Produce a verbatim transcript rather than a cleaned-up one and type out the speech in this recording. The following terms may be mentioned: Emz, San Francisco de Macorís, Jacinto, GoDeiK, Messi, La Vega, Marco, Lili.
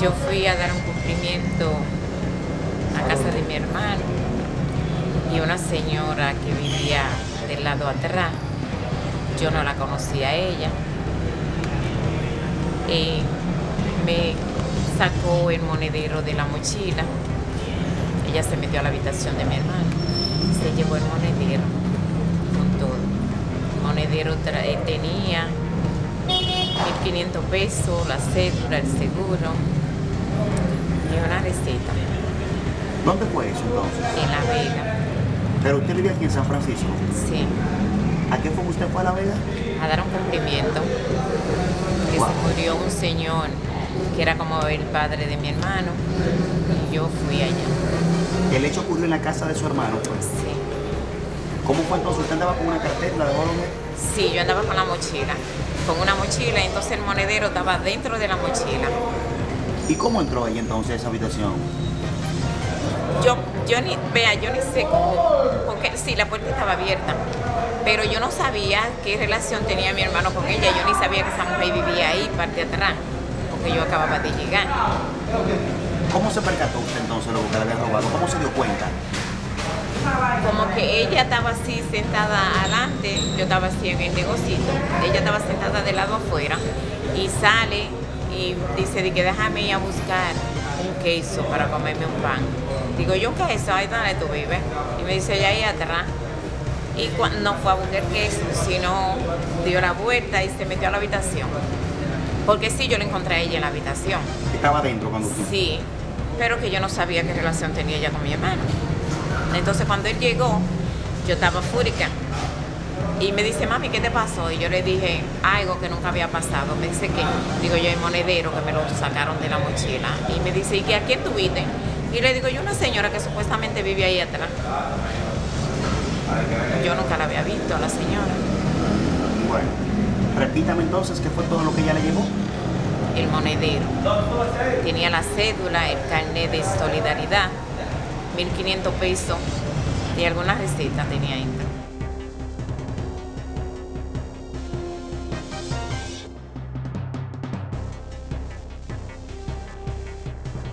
yo fui a dar un cumplimiento a casa de mi hermano y una señora que vivía del lado atrás, yo no la conocía a ella, eh, me sacó el monedero de la mochila. Ella se metió a la habitación de mi hermano, se llevó el monedero con todo. El monedero tenía mil quinientos pesos, la cédula, el seguro y una receta. ¿Dónde fue eso entonces? En La Vega. ¿Pero usted vivía aquí en San Francisco? Sí. ¿A qué fue usted fue a La Vega? A dar un cumplimiento. Que wow. Se murió un señor que era como el padre de mi hermano y yo fui allá. ¿El hecho ocurrió en la casa de su hermano? Pues. Sí. ¿Cómo fue entonces? ¿Usted andaba con una cartera? ¿La dejó dormir? Sí, yo andaba con la mochila. Con una mochila, entonces el monedero estaba dentro de la mochila. ¿Y cómo entró ella entonces a esa habitación? Yo, yo ni, vea, yo ni sé cómo, porque sí, la puerta estaba abierta, pero yo no sabía qué relación tenía mi hermano con ella, yo ni sabía que esa mujer vivía ahí, parte atrás, porque yo acababa de llegar. ¿Cómo se percató usted entonces lo que le había robado? ¿Cómo se dio cuenta? Como que ella estaba así sentada adelante, yo estaba así en el negocito, ella estaba sentada de lado afuera y sale y dice de que déjame ir a buscar un queso para comerme un pan. Digo yo, ¿qué es eso? Ahí donde tú vives. Y me dice, ella ahí atrás. Y cuando no fue a buscar queso, sino dio la vuelta y se metió a la habitación. Porque sí, yo la encontré a ella en la habitación. ¿Estaba dentro cuando tú? Sí. Pero que yo no sabía qué relación tenía ella con mi hermano. Entonces cuando él llegó, yo estaba fúrica. Y me dice, mami, ¿qué te pasó? Y yo le dije algo que nunca había pasado. Me dice que, digo yo, el monedero que me lo sacaron de la mochila. Y me dice, ¿y qué, a quién tuviste? Y le digo yo, una señora que supuestamente vive ahí atrás. Yo nunca la había visto a la señora. Bueno, repítame entonces, ¿qué fue todo lo que ella le llevó? El monedero, tenía la cédula, el carnet de solidaridad, mil quinientos pesos y alguna receta tenía dentro.